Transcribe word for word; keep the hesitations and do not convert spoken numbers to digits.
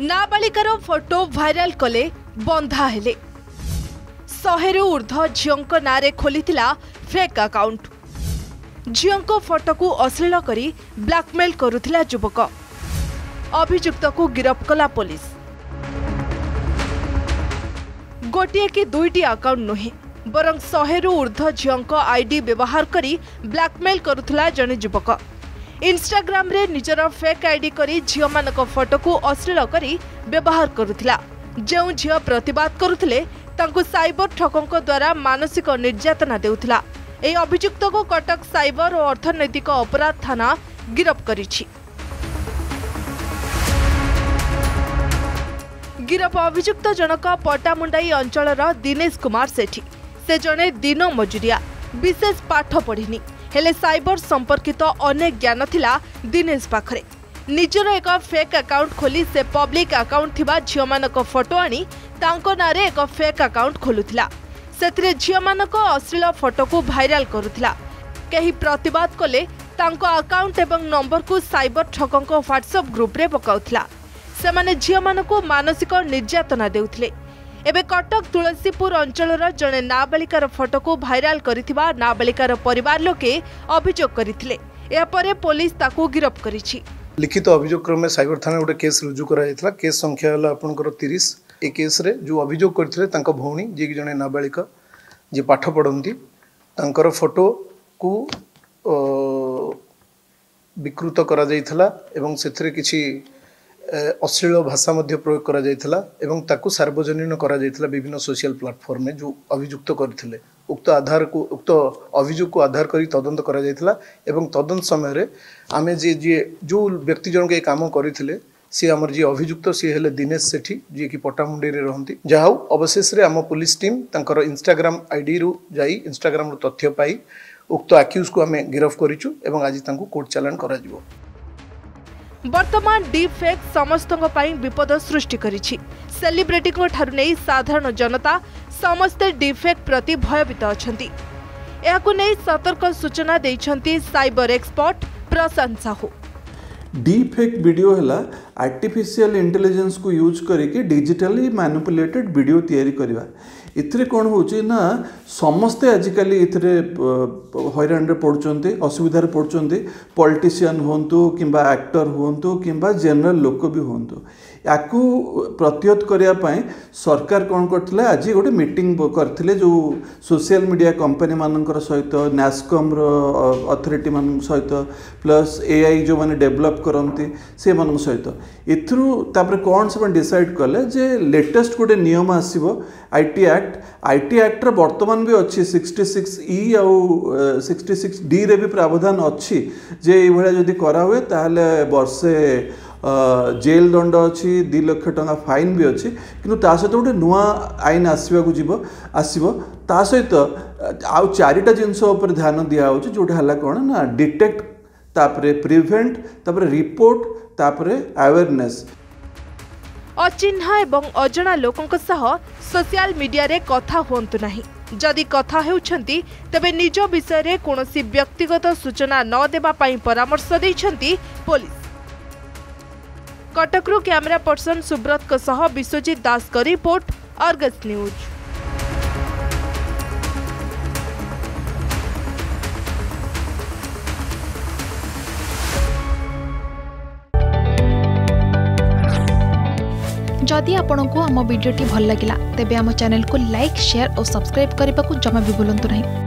नाबालिकार photo viral कले बंधा हेले शहेरु ऊर्ध झीओं नारे खोली फेक अकाउंट झीओं फोटो को अश्लील करी ब्लैकमेल करुथिला युवक अभियुक्त को गिरफ कला पुलिस। गोटे कि दुईटी अकाउंट नुहे बरं शहेरु ऊर्ध झीओं आईडी व्यवहार करी ब्लैकमेल करुथिला जने युवक इंस्टाग्राम रे निजर फेक आईडी करी झियो मानक फोटो को अश्लील करी व्यवहार करुथिला। जेउ झियो प्रतिवाद करुथिले तांको साइबर ठकंक द्वारा मानसिक निर्यातना देउथिला। एई अभियुक्त को कटक साइबर और अर्थनैतिक अपराध थाना गिरफ करिछि। गिरफ अभियुक्त जनक पटामुंडाई अंचलर दिनेश कुमार सेठी। से जने दिन मजुरिया विशेष पाठ पढ़िनी हेले साइबर संपर्कित अनेक ज्ञान थिला। दिनेश पाखरे निजर एक फेक अकाउंट खोली से पब्लिक अकाउंट थिबा झियो मानक फोटो आनी तांको नारे एक फेक अकाउंट खोलुथिला। सेथिरे झियो मानक अश्लील फोटो को भाइराल करुथिला। केही प्रतिवाद कले तांको अकाउंट एवं नंबर को साइबर ठकंक व्हाट्सएप ग्रुप रे पकाउथिला। सेमाने झियो मानक मानसिक निर्यातना देउथिले। एबे कटक तुलसीपुर अंचलर जने नाबालिकार फोटो को भाइराल करिथिबा नाबालिकार परिवार लोके अभियोग करिथिले। या परे पुलिस ताकू गिरफ करिछि। लिखित अभियोग क्रमे साइबर थाना गोटे केस रुजु करा जैतला। केस संख्या हला आपनकर तीस। ए केस रे जो अभियोग करथिले तांका भौणी जे कि जने नाबालिका जे पाठ पढंती तांकर फोटो को विकृत करा जैतला एवं सेथरे किछि अश्लील भाषा मध्य प्रयोग करा जायथला एवं ताकू सार्वजनिक करा जायथला विभिन्न सोशल प्लेटफॉर्म में जो अभियुक्त करथिले। उक्त आधार को उक्त अभियोग को आधार करी तदंत करा जायथला एवं तदंत समय रे आमे जे जे जो व्यक्ति जन के काम करथिले से हमर जे अभियुक्त से हेले दिनेश सेठी जे कि पटामुंडी रे रहंती। जाउ अवशेष रे हम पुलिस टीम तांकर इंस्टाग्राम आईडी रु जाई इंस्टाग्राम रु तथ्य पाई उक्त अक्यूज को हमें गिरफ करिचु एवं आज तांको कोर्ट चालान करा जिवो। बर्तमान डीप फेक समस्तों पाई विपद सृष्टि करिछि। सेलिब्रिटी को ठारु नै साधारण जनता समस्ते डीप फेक प्रति भयभीत अछंती। एहाकु नै सतर्क सूचना दैछंती cyber expert Prashant Sahu. Deep fake video हला आर्टिफिशियल इंटेलिजेंस को यूज करके डिजिटली मैनिपुलेटेड वीडियो तैयारी करवा। इतने कौन हो समस्ते आजिकल ये हईराण पड़ुंट असुविधार पड़ुंट पॉलिटिशियन हूँ कि एक्टर हूँ कि जनरल लोक भी हूँ। या प्रतिहत करने सरकार कौन कर आज गोटे मीटिंग करते जो सोशल मीडिया कंपनी मान सहित नास्कम अथॉरिटी मान सहित प्लस एआई जो मैंने डेवलप करती से मान सहित एथरू तापर कौन से डिसाइड कले जे लेटेस्ट गोटे नियम आसीबो आईटी एक्ट। आईटी एक्टर बर्तमान भी अच्छी सिक्सटी सिक्स इ आउ सिक्सटी सिक्स डी रे भी प्रावधान अच्छी जे यदि करा हुए ताहले बर्षे जेल दंड अच्छी दि लक्ष टका फाइन भी अच्छी किंतु ता सहित गोटे नुआ आईन आसवाक आसव ता सहित आउ चारिटा जिनस ध्यान दिया होची जोटा हला कौन ना डिटेक्ट तापरे प्रिवेंट तापरे रिपोर्ट तापरे अवेयरनेस। अचिन्हा एवं अजना लोकों सह सोशल मीडिया रे कथा होंतु नाही। जदि कथा होउछंती तबे निज विषय रे कोनोसी व्यक्तिगत सूचना न देबा पई परामर्श दैछंती पुलिस। कटकरू कैमरा पर्सन सुब्रत को सह विश्वजीत दास का रिपोर्ट अर्गस न्यूज। जदि आपंक आम भिडी भल लगा तेब आम चैनल को लाइक शेयर और सब्सक्राइब करने को जमा भी भूलु ना।